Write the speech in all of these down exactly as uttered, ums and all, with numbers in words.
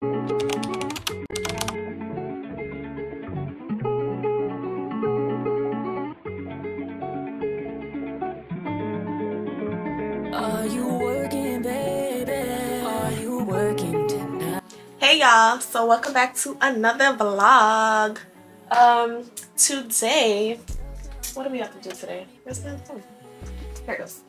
Hey y'all, so welcome back to another vlog. Um today, what do we have to do today? Where's my phone? Here it goes.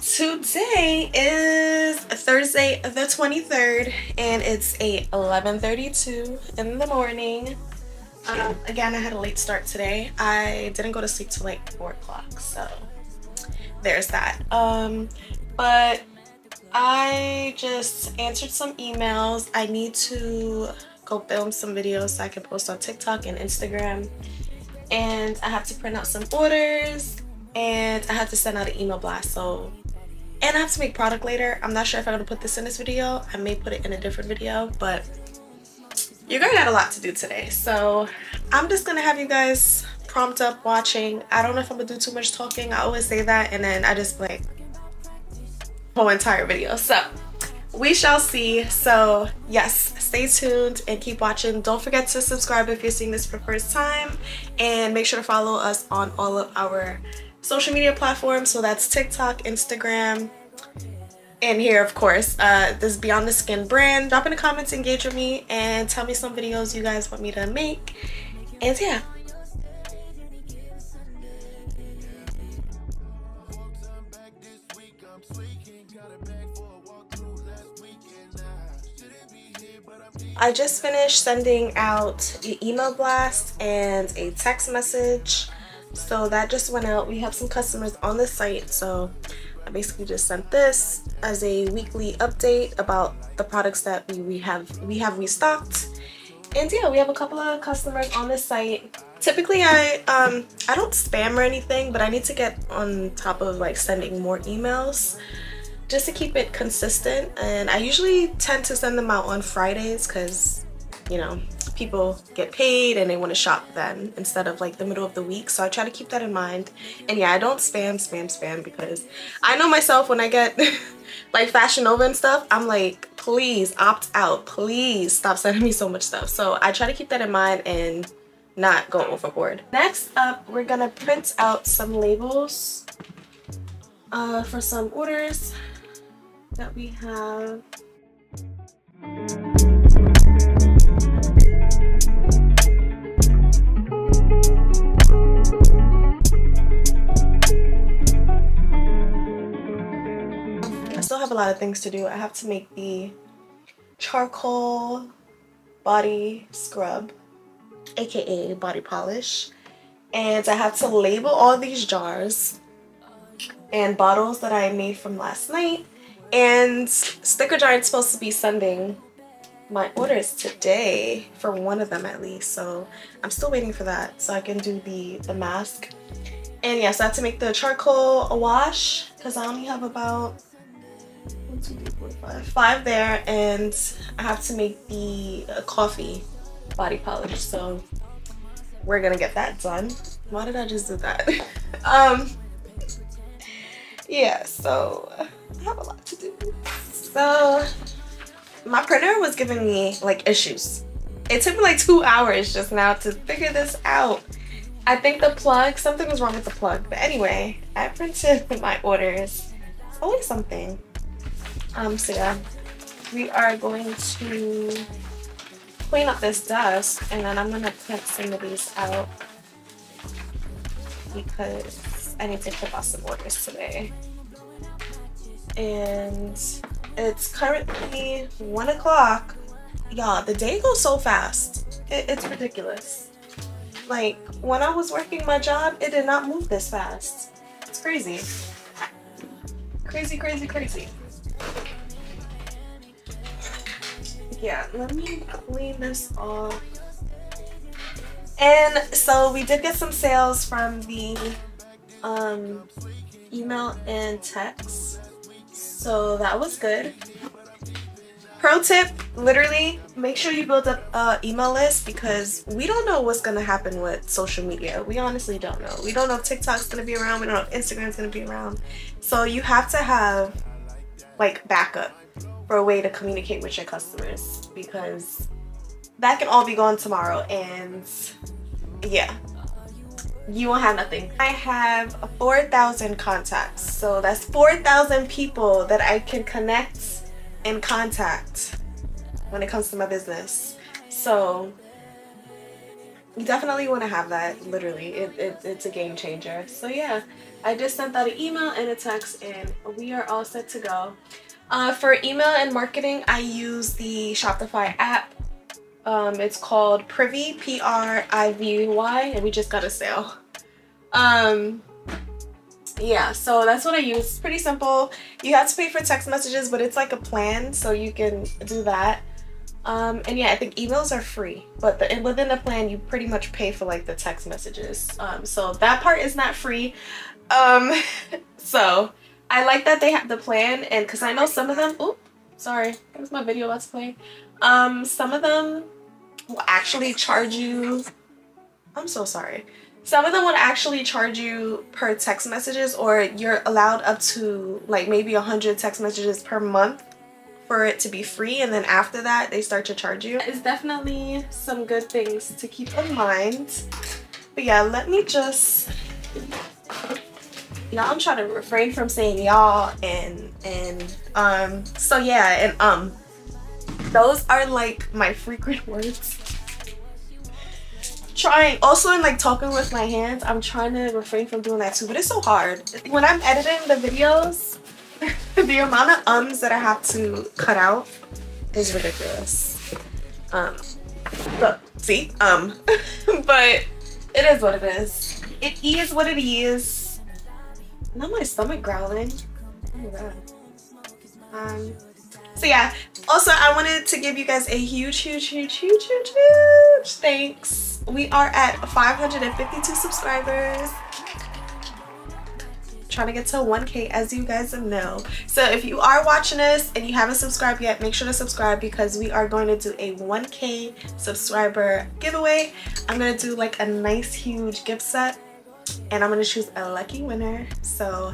Today is Thursday the twenty-third and it's eleven thirty-two in the morning. Um again, I had a late start today. I didn't go to sleep till like four o'clock, so there's that. Um but I just answered some emails. I need to go film some videos so I can post on TikTok and Instagram, and I have to print out some orders, and I have to send out an email blast. So, and I have to make product later. I'm not sure if I'm gonna put this in this video. I may put it in a different video, but you're gonna have a lot to do today. So I'm just gonna have you guys prompt up watching. I don't know if I'm gonna do too much talking. I always say that, and then I just like whole entire video, so we shall see. So yes, stay tuned and keep watching. Don't forget to subscribe if you're seeing this for the first time, and make sure to follow us on all of our social media platforms. So that's TikTok, Instagram, and here of course uh this Beyond the Skin brand. Drop in the comments, engage with me, and tell me some videos you guys want me to make. And yeah, I just finished sending out an email blast and a text message, so that just went out. We have some customers on the site, so I basically just sent this as a weekly update about the products that we, we have we have restocked. And yeah, we have a couple of customers on the site. Typically I um I don't spam or anything, but I need to get on top of like sending more emails just to keep it consistent. And I usually tend to send them out on Fridays because, you know, people get paid and they want to shop then instead of like the middle of the week. So I try to keep that in mind. And yeah, I don't spam, spam, spam, because I know myself when I get like Fashion Nova and stuff, I'm like, please opt out, please stop sending me so much stuff. So I try to keep that in mind and not go overboard. Next up, we're gonna print out some labels uh, for some orders that we have. I still have a lot of things to do. I have to make the charcoal body scrub, aka body polish, and I have to label all these jars and bottles that I made from last night. And Sticker Giant's supposed to be sending my orders today for one of them at least, so I'm still waiting for that so I can do the the mask. And yes, yeah, so I have to make the charcoal wash because I only have about one, two, three, four, five, five there, and I have to make the uh, coffee body polish, so we're gonna get that done. Why did I just do that? um yeah, so I have a lot to do. So my printer was giving me like issues. It took me like two hours just now to figure this out. I think the plug, something was wrong with the plug, but anyway, I printed my orders. It's always something. Um so yeah, we are going to clean up this dust, and then I'm gonna print some of these out because I need to pick out some orders today. And it's currently one o'clock. Y'all, the day goes so fast. It, it's ridiculous. Like, when I was working my job, it did not move this fast. It's crazy. Crazy, crazy, crazy. Yeah, let me clean this off. And so we did get some sales from the um, email and text, so that was good. Pro tip, literally make sure you build up an email list because we don't know what's gonna happen with social media. We honestly don't know. We don't know if TikTok's gonna be around. We don't know if Instagram's gonna be around. So you have to have like backup. or a way to communicate with your customers, because that can all be gone tomorrow and yeah, you won't have nothing. I have four thousand contacts, so that's four thousand people that I can connect and contact when it comes to my business. So you definitely want to have that. Literally, it, it, it's a game changer. So yeah, I just sent out an email and a text and we are all set to go. Uh, for email and marketing, I use the Shopify app. Um, it's called Privy, P R I V Y, and we just got a sale. Um, yeah, so that's what I use. It's pretty simple. You have to pay for text messages, but it's like a plan, so you can do that. Um, and yeah, I think emails are free, but the, within the plan, you pretty much pay for like the text messages. Um, so that part is not free. Um, so I like that they have the plan, and because I know some of them, oop, sorry, that was my video about to play. Um, some of them will actually charge you, I'm so sorry. Some of them would actually charge you per text messages, or you're allowed up to like maybe one hundred text messages per month for it to be free, and then after that they start to charge you. It's definitely some good things to keep in mind. But yeah, let me just, y'all, I'm trying to refrain from saying y'all and and um so yeah, and um those are like my frequent words. Trying also in like talking with my hands, I'm trying to refrain from doing that too, but it's so hard when I'm editing the videos. The amount of ums that I have to cut out is ridiculous. Um, but see, um, but it is what it is. It is what it is. Now my stomach growling. Oh my god. Um. So yeah. Also, I wanted to give you guys a huge, huge, huge, huge, huge, huge thanks. We are at five hundred fifty-two subscribers. Trying to get to one K, as you guys know. So if you are watching this and you haven't subscribed yet, make sure to subscribe, because we are going to do a one K subscriber giveaway. I'm going to do like a nice huge gift set, and I'm going to choose a lucky winner. So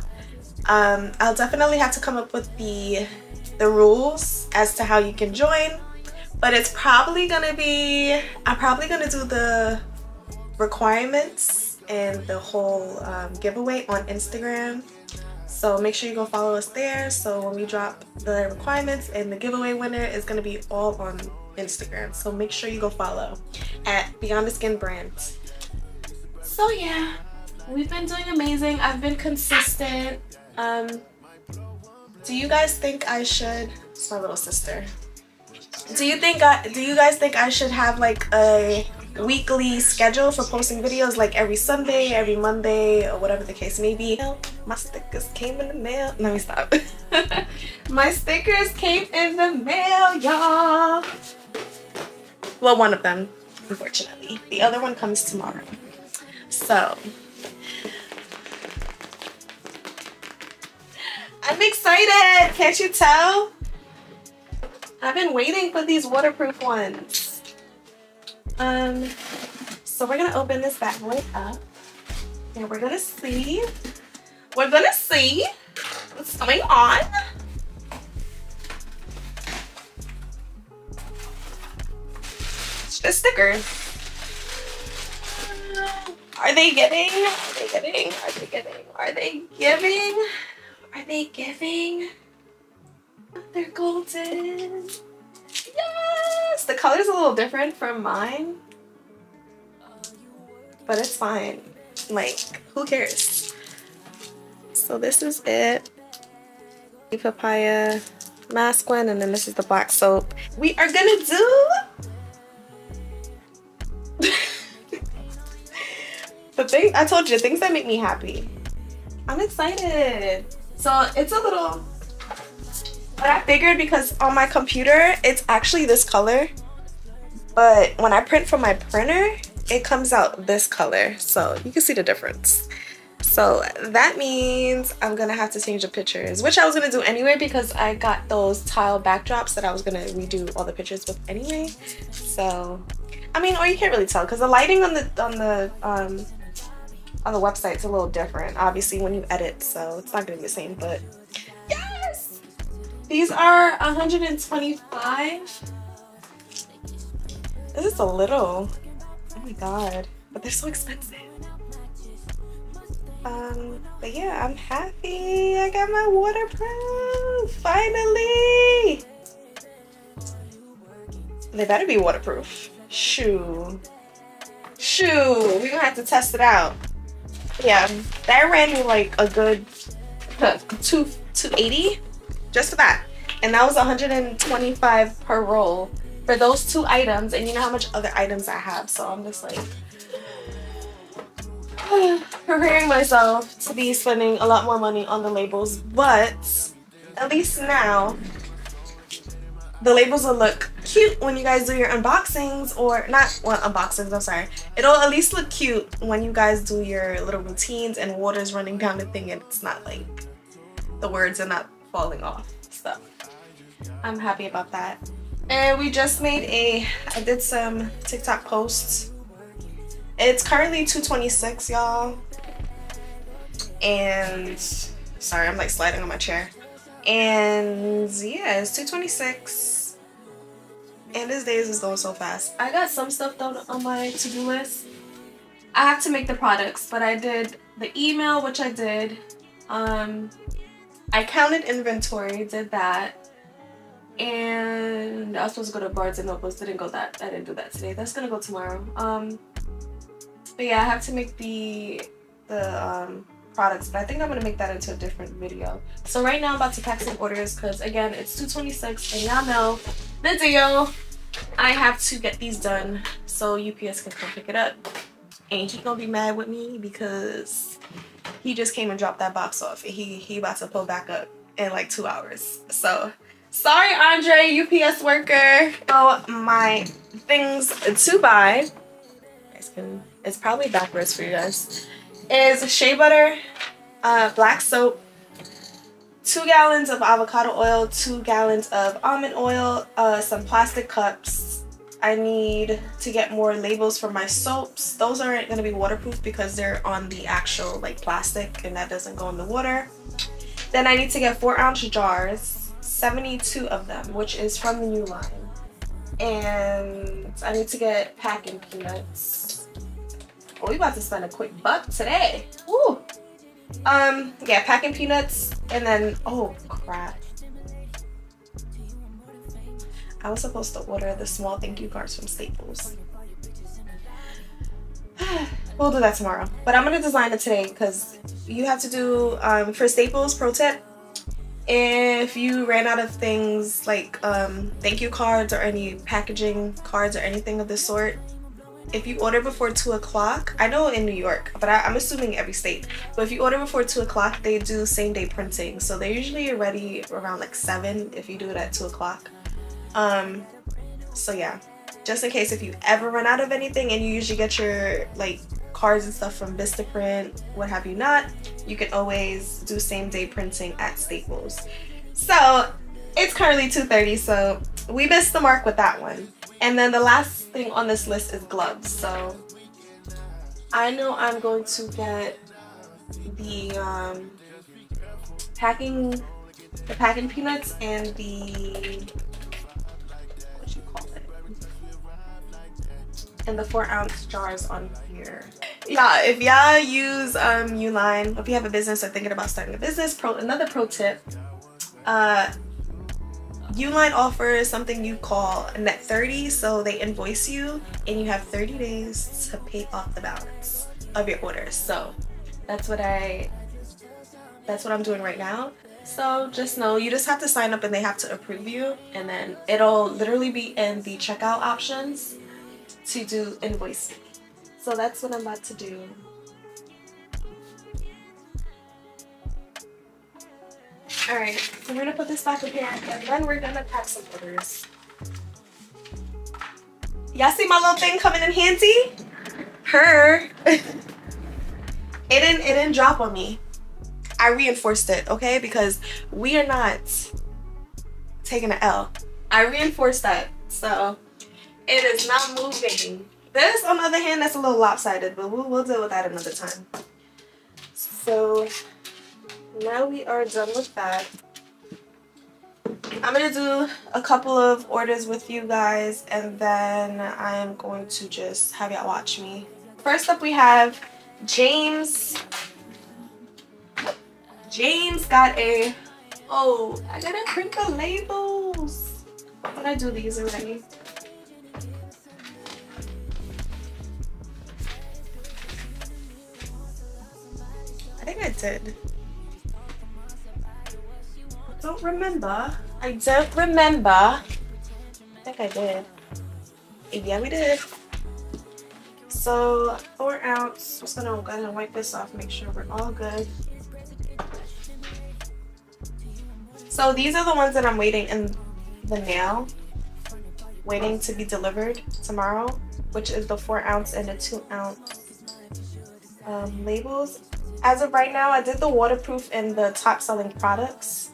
um, I'll definitely have to come up with the the rules as to how you can join, but it's probably going to be, I'm probably going to do the requirements and the whole um, giveaway on Instagram, so make sure you go follow us there. So when we drop the requirements and the giveaway winner, is going to be all on Instagram, so make sure you go follow at Beyond The Skin Brand. So yeah, we've been doing amazing. I've been consistent. Um do you guys think I should, it's my little sister, do you think I, do you guys think I should have like a weekly schedule for posting videos, like every Sunday, every Monday, or whatever the case may be? My stickers came in the mail. Let me stop. My stickers came in the mail, y'all. Well, one of them, unfortunately. The other one comes tomorrow. So I'm excited. Can't you tell? I've been waiting for these waterproof ones. Um, so we're gonna open this bad boy up and we're gonna see, we're gonna see what's going on. It's just stickers. Are they giving? Are they giving? Are they giving? Are they giving? Are they giving? They're golden. Yes! The color's a little different from mine, but it's fine. Like, who cares? So this is it. The papaya mask one, and then this is the black soap. We are gonna do... the thing, I told you, things that make me happy. I'm excited. So it's a little... But I figured, because on my computer it's actually this color, but when I print from my printer it comes out this color, so you can see the difference. So that means I'm gonna have to change the pictures, which I was gonna do anyway, because I got those tile backdrops that I was gonna redo all the pictures with anyway. So I mean, or you can't really tell, because the lighting on the on the um on the website's a little different, obviously, when you edit, so it's not gonna be the same. But These are one hundred twenty-five. This is a little. Oh my god. But they're so expensive. Um, but yeah, I'm happy. I got my waterproof. Finally. They better be waterproof. Shoo. Shoo. We're gonna have to test it out. Yeah, that ran me like a good two, two eighty just for that. And that was one hundred twenty-five per roll for those two items. And you know how much other items I have. So I'm just like preparing myself to be spending a lot more money on the labels. But at least now the labels will look cute when you guys do your unboxings, or not well, unboxings, I'm sorry. It'll at least look cute when you guys do your little routines and water's running down the thing and it's not like the words are not falling off. So I'm happy about that. And we just made a, I did some TikTok posts. It's currently two twenty-six, y'all. And sorry, I'm like sliding on my chair. And yeah, it's two twenty-six. And these days is going so fast. I got some stuff done on my to-do list. I have to make the products, but I did the email, which I did. Um, I counted inventory, did that. And I was supposed to go to Barnes and Nobles, didn't go that. I didn't do that today. That's gonna go tomorrow. Um, but yeah, I have to make the, the um, products, but I think I'm gonna make that into a different video. So right now I'm about to pack some orders because again, it's two twenty-six and y'all know the deal. I have to get these done so U P S can come pick it up, and he's gonna be mad with me because he just came and dropped that box off and he he about to pull back up in like two hours. So sorry Andre, U P S worker. Oh, my things to buy, it's probably backwards for you guys, is shea butter, uh black soap, two gallons of avocado oil, two gallons of almond oil, uh, some plastic cups. I need to get more labels for my soaps. Those aren't gonna be waterproof because they're on the actual like plastic and that doesn't go in the water. Then I need to get four ounce jars, seventy-two of them, which is from the Uline. And I need to get packing peanuts. Oh, we about to spend a quick buck today. Woo! Um, yeah, packing peanuts, and then, oh crap, I was supposed to order the small thank you cards from Staples. We'll do that tomorrow, but I'm gonna design it today because you have to do, um, for Staples, pro tip, if you ran out of things like, um, thank you cards or any packaging cards or anything of the sort, if you order before two o'clock, I know in New York, but I, I'm assuming every state, but if you order before two o'clock, they do same day printing. So they're usually ready around like seven if you do it at two o'clock. Um, so yeah, just in case if you ever run out of anything, and you usually get your like cards and stuff from Vistaprint, what have you not, you can always do same day printing at Staples. So it's currently two thirty, so we missed the mark with that one. And then the last thing on this list is gloves. So I know I'm going to get the um, packing, the packing peanuts and the, what you call it, and the four ounce jars on here. Yeah, if y'all use um, Uline, if you have a business or thinking about starting a business, pro another pro tip. Uh, Uline offers something you call net thirty, so they invoice you and you have thirty days to pay off the balance of your orders. So that's what I that's what I'm doing right now. So just know you just have to sign up and they have to approve you, and then it'll literally be in the checkout options to do invoicing. So that's what I'm about to do. Alright, so we're gonna put this back up here and then we're gonna pack some orders. Y'all see my little thing coming in handy? Her. it didn't it didn't drop on me. I reinforced it, okay? Because we are not taking an L. I reinforced that, so it is not moving. This, on the other hand, that's a little lopsided, but we'll, we'll deal with that another time. So now we are done with that. I'm going to do a couple of orders with you guys, and then I am going to just have y'all watch me. First up, we have James. James got a... Oh, I gotta print the labels. But I do these already. I think I did. I don't remember. I don't remember. I think I did. Yeah, we did. So four ounce. I'm just gonna go ahead and wipe this off. Make sure we're all good. So these are the ones that I'm waiting in the mail, waiting to be delivered tomorrow, which is the four ounce and the two ounce um, labels. As of right now, I did the waterproof and the top selling products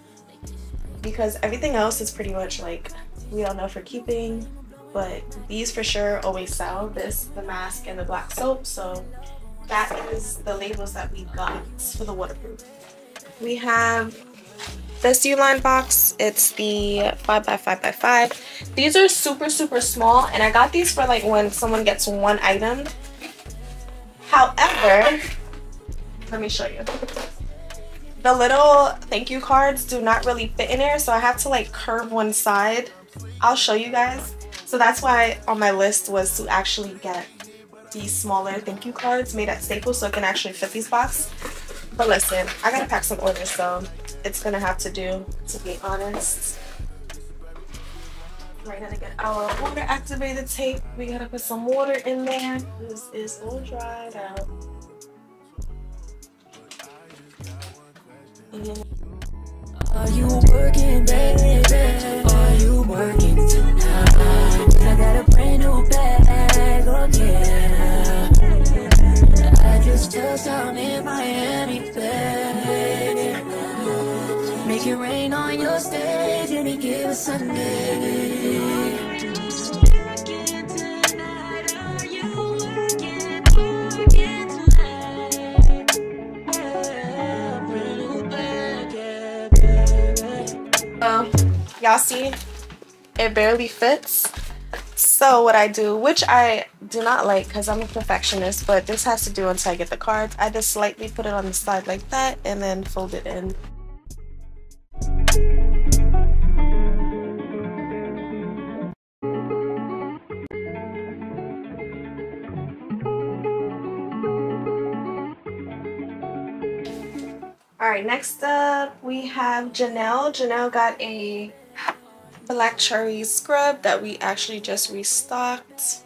because everything else is pretty much like we don't know for keeping, but these for sure always sell. This, the mask, and the black soap. So that is the labels that we got for the waterproof. We have this Uline box. It's the five by five by five. These are super, super small, and I got these for like when someone gets one item. However, let me show you. The little thank you cards do not really fit in there, so I have to like curve one side. I'll show you guys. So that's why on my list was to actually get these smaller thank you cards made at Staples so it can actually fit these boxes. But listen, I gotta pack some orders, so it's gonna have to do, to be honest. We're gonna get our water activated tape. We gotta put some water in there. This is all dried out. Are you working, baby? Are you working tonight? I got a brand new bag, oh yeah. I just feel some in Miami, baby. Make it rain on your stage and it give us Sunday. Y'all see, it barely fits. So what I do, which I do not like because I'm a perfectionist, but this has to do until I get the cards. I just slightly put it on the side like that and then fold it in. All right, next up we have Janelle. Janelle got a black cherry scrub that we actually just restocked.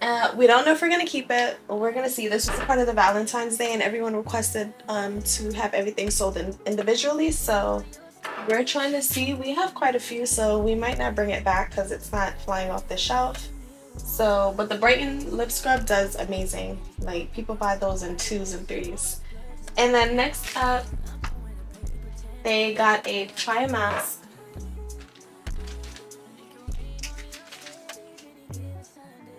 Uh, we don't know if we're gonna keep it, but we're gonna see. This was part of the Valentine's Day and everyone requested um, to have everything sold in individually, so we're trying to see. We have quite a few, so we might not bring it back because it's not flying off the shelf. So, but the Brighten lip scrub does amazing. Like, people buy those in twos and threes. And then next up, they got a tri mask.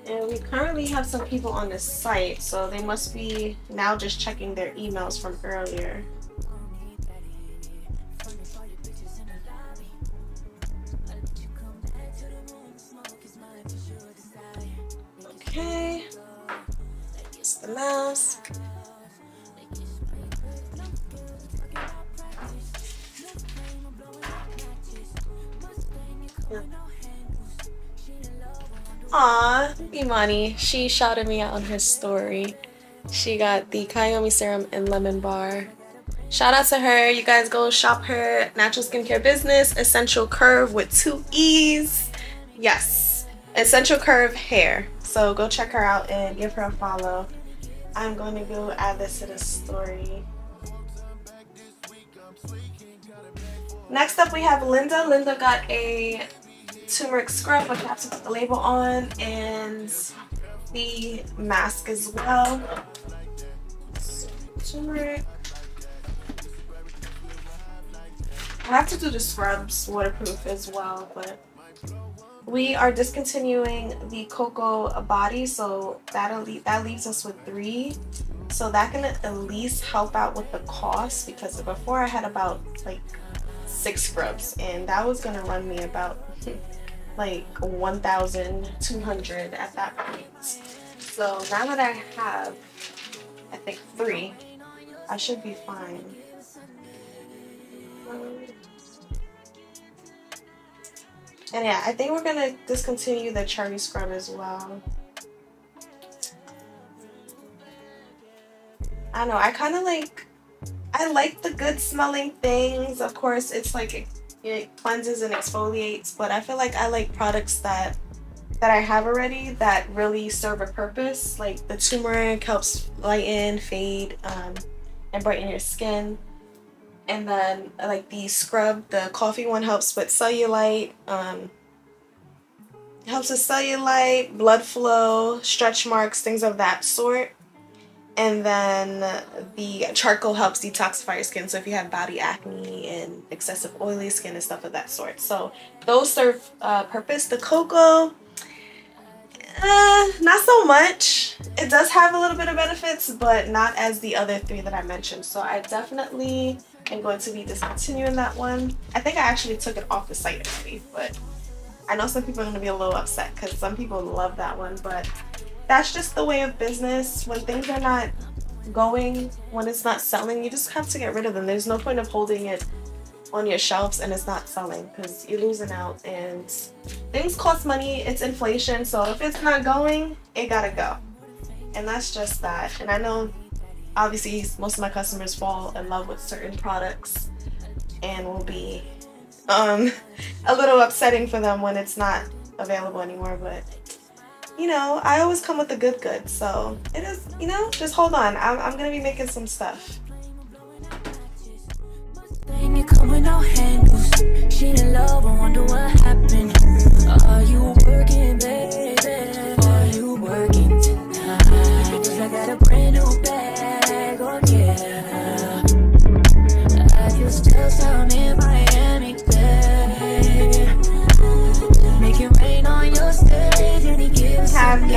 And we currently have some people on this site, so they must be now just checking their emails from earlier. Okay, it's the mask. Yeah. Aw, Imani, she shouted me out on her story. She got the Kayomi Serum and Lemon Bar. Shout out to her. You guys go shop her natural skincare business, Essential Curve with two E's. Yes, Essential Curve Hair. So go check her out and give her a follow. I'm going to go add this to the story. Next up we have Linda. Linda got a turmeric scrub, which I have to put the label on, and the mask as well. Turmeric. I have to do the scrubs waterproof as well, but we are discontinuing the cocoa body, so that'll leave, that leaves us with three. So that can at least help out with the cost, because before I had about like six scrubs, and that was gonna run me about like one thousand two hundred at that point. So now that I have, I think three, I should be fine. And yeah, I think we're gonna discontinue the cherry scrub as well. I don't know, I kind of like, I like the good smelling things. Of course, it's like it, it cleanses and exfoliates, but I feel like I like products that that I have already that really serve a purpose. Like the turmeric helps lighten, fade, um, and brighten your skin. And then like the scrub, the coffee one helps with cellulite, um, helps with cellulite, blood flow, stretch marks, things of that sort. And then the charcoal helps detoxify your skin, so if you have body acne and excessive oily skin and stuff of that sort. So those serve uh, purpose. The cocoa, uh, not so much. It does have a little bit of benefits, but not as the other three that I mentioned. So I definitely am going to be discontinuing that one. I think I actually took it off the site already, but I know some people are going to be a little upset because some people love that one, but that's just the way of business. When things are not going, when it's not selling, you just have to get rid of them. There's no point of holding it on your shelves and it's not selling, because you're losing out, and things cost money. It's inflation, so if it's not going, it gotta go. And that's just that. And I know obviously most of my customers fall in love with certain products and will be um a little upsetting for them when it's not available anymore, but you know, I always come with the good good, so it is, you know, just hold on. I'm, I'm gonna be making some stuff.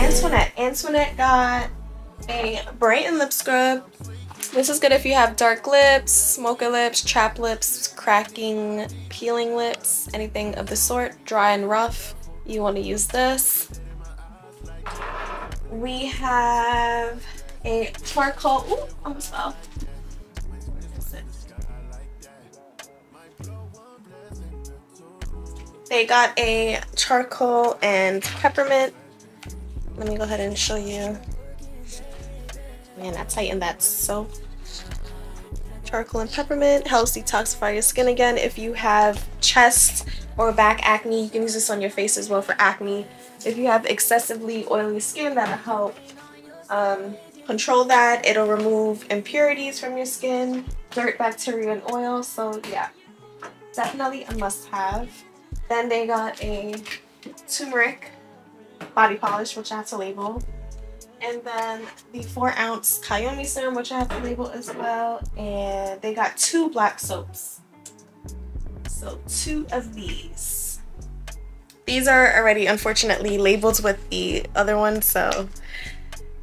Antoinette. Antoinette got a Brighten Lip Scrub. This is good if you have dark lips, smoky lips, chapped lips, cracking, peeling lips, anything of the sort. Dry and rough, you want to use this. We have a charcoal. Ooh, almost fell. They got a charcoal and peppermint. Let me go ahead and show you. Man, I tightened that so. Charcoal and peppermint helps detoxify your skin again. If you have chest or back acne, you can use this on your face as well for acne. If you have excessively oily skin, that'll help um, control that. It'll remove impurities from your skin, dirt, bacteria, and oil. So yeah, definitely a must-have. Then they got a turmeric body polish, which I have to label, and then the four ounce Kayomi serum, which I have to label as well. And they got two black soaps, so two of these. These are already unfortunately labeled with the other one, so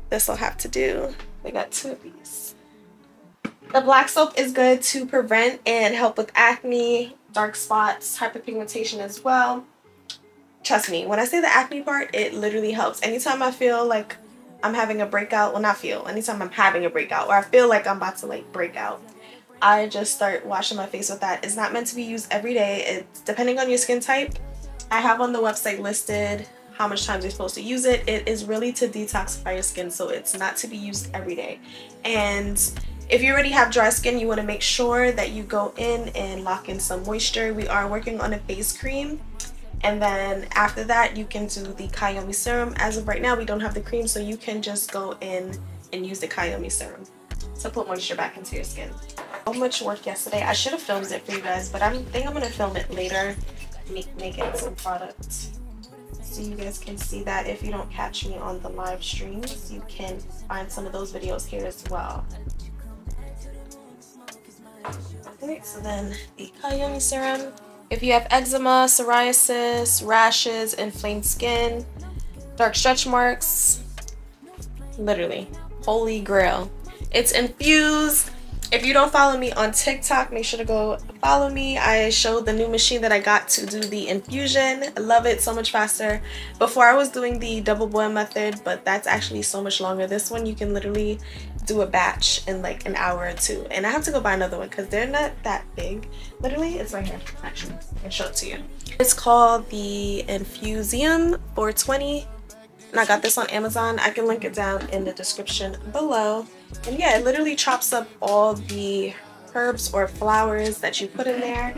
this will have to do. They got two of these. The black soap is good to prevent and help with acne, dark spots, hyperpigmentation as well. Trust me, when I say the acne part, it literally helps. Anytime I feel like I'm having a breakout, well not feel, anytime I'm having a breakout or I feel like I'm about to like break out, I just start washing my face with that. It's not meant to be used every day. It's depending on your skin type. I have on the website listed how much times you're supposed to use it. It is really to detoxify your skin, so it's not to be used every day. And if you already have dry skin, you want to make sure that you go in and lock in some moisture. We are working on a face cream. And then after that, you can do the Kayomi serum. As of right now, we don't have the cream, so you can just go in and use the Kayomi serum to put moisture back into your skin. So much work yesterday. I should have filmed it for you guys, but I think I'm going to film it later, make, make it some products, so you guys can see that. If you don't catch me on the live streams, you can find some of those videos here as well. Alright, so then the Kayomi serum. If you have eczema, psoriasis, rashes, inflamed skin, dark stretch marks, literally, holy grail. It's infused, If you don't follow me on TikTok, make sure to go follow me. I showed the new machine that I got to do the infusion. I love it, so much faster. Before I was doing the double boil method, but that's actually so much longer. This one you can literally do a batch in like an hour or two. And I have to go buy another one because they're not that big. Literally, it's right here. Actually, I can show it to you. It's called the Infusium four twenty. And I got this on Amazon. I can link it down in the description below. And yeah, it literally chops up all the herbs or flowers that you put in there,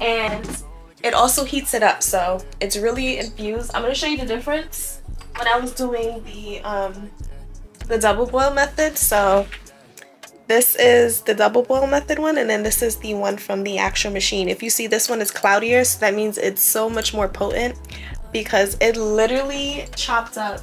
and it also heats it up, so it's really infused. I'm going to show you the difference when I was doing the um the double boil method. So this is the double boil method one, and then this is the one from the actual machine. If you see, this one is cloudier, so that means it's so much more potent, because it literally chopped up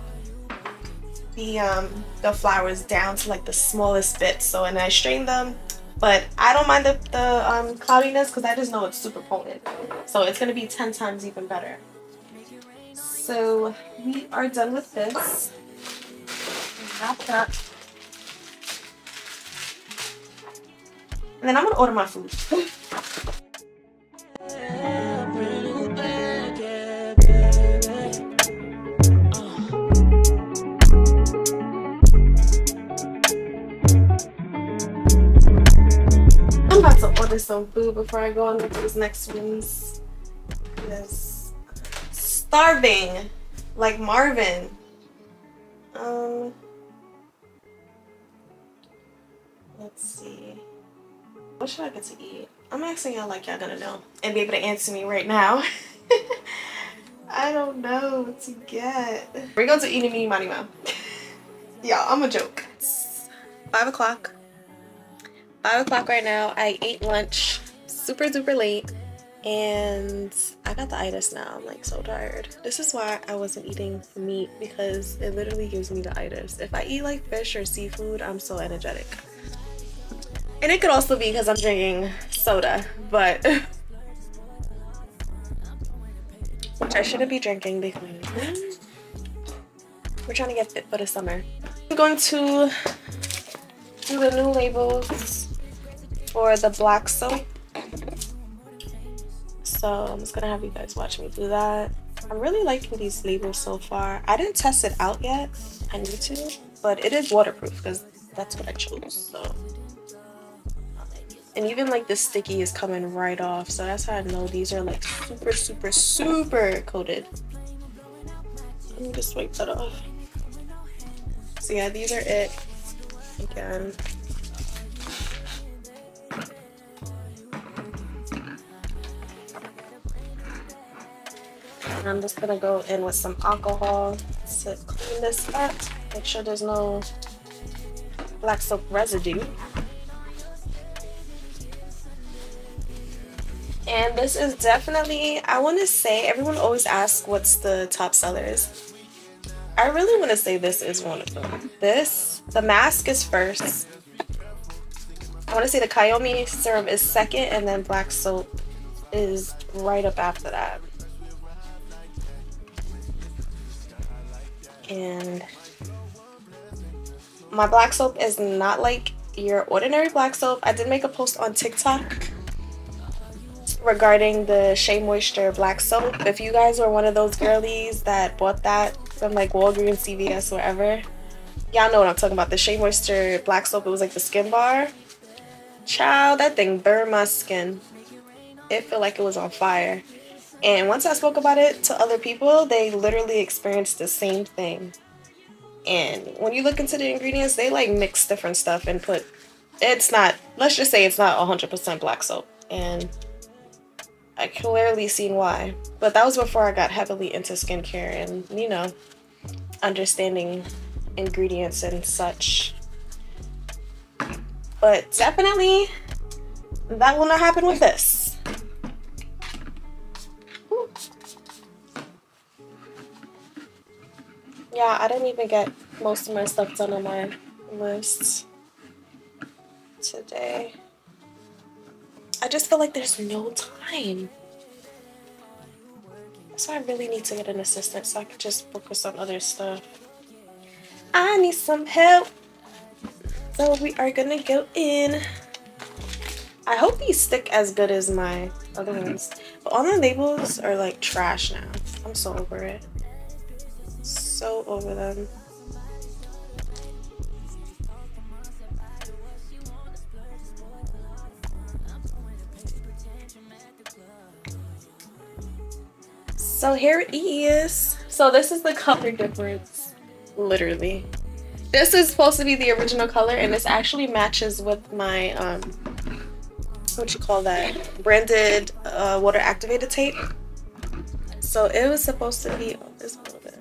the um the flowers down to like the smallest bit. So, and I strained them, but I don't mind the, the um cloudiness because I just know it's super potent, so it's gonna be ten times even better. So we are done with this, wrapped up, and then I'm gonna order my food. I'm about to order some food before I go on with these next ones, because I'm starving like Marvin. Um, let's see. What should I get to eat? I'm asking y'all like y'all gonna know and be able to answer me right now. I don't know what to get. We're going to eat me, money, mom. Y'all, I'm a joke. It's five o'clock. five o'clock right now. I ate lunch super duper late, and I got the itis now. I'm like so tired. This is why I wasn't eating meat, because it literally gives me the itis. If I eat like fish or seafood, I'm so energetic. And it could also be because I'm drinking soda, but which I shouldn't be drinking, because we're trying to get fit for the summer. I'm going to do the new labels for the black soap, so I'm just gonna have you guys watch me do that. I'm really liking these labels so far. I didn't test it out yet, I need to, but it is waterproof because that's what I chose. So, and even like the sticky is coming right off, so that's how I know these are like super super super coated. Let me just wipe that off. So yeah, these are it. Again, and I'm just gonna go in with some alcohol to clean this up, make sure there's no black soap residue. And this is definitely, I want to say, everyone always asks what's the top sellers. I really want to say this is one of them. This, the mask is first. I want to say the Kayomi serum is second, and then black soap is right up after that. And my black soap is not like your ordinary black soap. I did make a post on TikTok regarding the Shea Moisture black soap. If you guys were one of those girlies that bought that from like Walgreens, C V S, wherever, y'all know what I'm talking about. The Shea Moisture black soap, it was like the skin bar. Child, that thing burned my skin. It felt like it was on fire. And once I spoke about it to other people, they literally experienced the same thing. And when you look into the ingredients, they like mix different stuff and put, it's not, let's just say it's not one hundred percent black soap. And I clearly seen why, but that was before I got heavily into skincare and, you know, understanding ingredients and such. But definitely that will not happen with this. Ooh. Yeah, I didn't even get most of my stuff done on my list today. I just feel like there's no time. So I really need to get an assistant so I can just focus on other stuff. I need some help. So we are gonna go in I hope these stick as good as my other ones. But all my labels are like trash now. I'm so over it. So over them. So here it is. So this is the color difference, literally. This is supposed to be the original color, and this actually matches with my, um, what you call that, branded uh, water activated tape. So it was supposed to be on this little bit.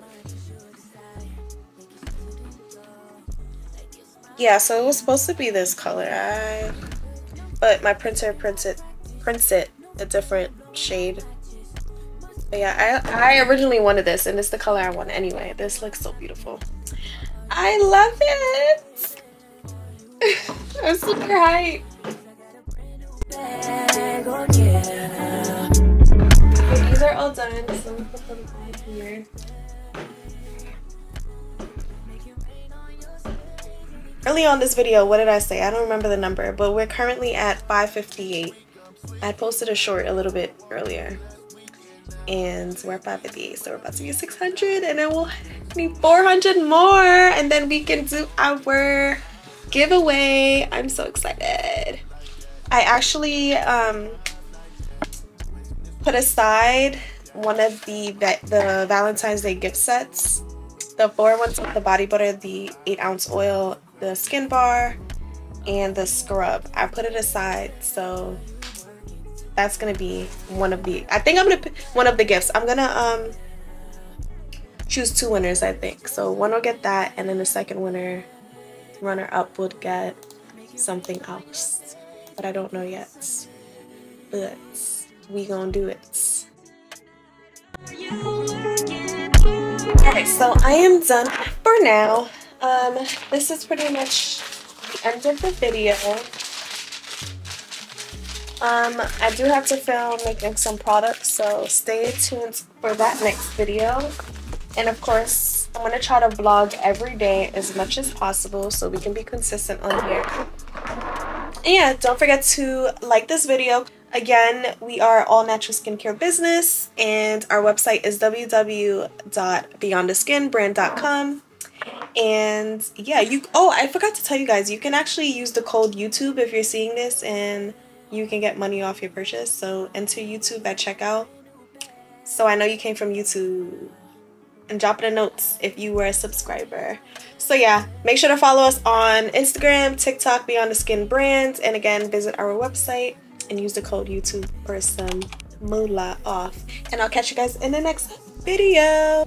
Yeah, so it was supposed to be this color. I, but my printer prints it, prints it a different shade. But yeah, I, I originally wanted this, and it's the color I want anyway. This looks so beautiful. I love it. I'm super hyped. Okay, these are all done, so I'm gonna put them on here. Early on this video, what did I say? I don't remember the number, but we're currently at five fifty-eight. I posted a short a little bit earlier. And we're at five fifty-eight, so we're about to be six hundred, and then we'll need four hundred more, and then we can do our giveaway. I'm so excited. I actually um, put aside one of the the Valentine's Day gift sets, the four ones with the body butter, the eight ounce oil, the skin bar, and the scrub. I put it aside, so that's gonna be one of the, I think I'm gonna pick one of the gifts. I'm gonna um choose two winners, I think. So one will get that, and then the second winner, runner up, would get something else. But I don't know yet. But we gonna do it. Okay, so I am done for now. Um, this is pretty much the end of the video. Um, I do have to film making some products, so stay tuned for that next video. And of course, I'm going to try to vlog every day as much as possible so we can be consistent on here. And yeah, don't forget to like this video. Again, we are all natural skincare business, and our website is w w w dot beyond the skin brand dot com. And yeah, you, oh, I forgot to tell you guys, you can actually use the code YouTube if you're seeing this, and you can get money off your purchase. So enter YouTube at checkout, so I know you came from YouTube, and drop in the notes if you were a subscriber. So yeah, make sure to follow us on Instagram, TikTok, Beyond the Skin Brand, and again, visit our website and use the code YouTube for some moolah off. And I'll catch you guys in the next video.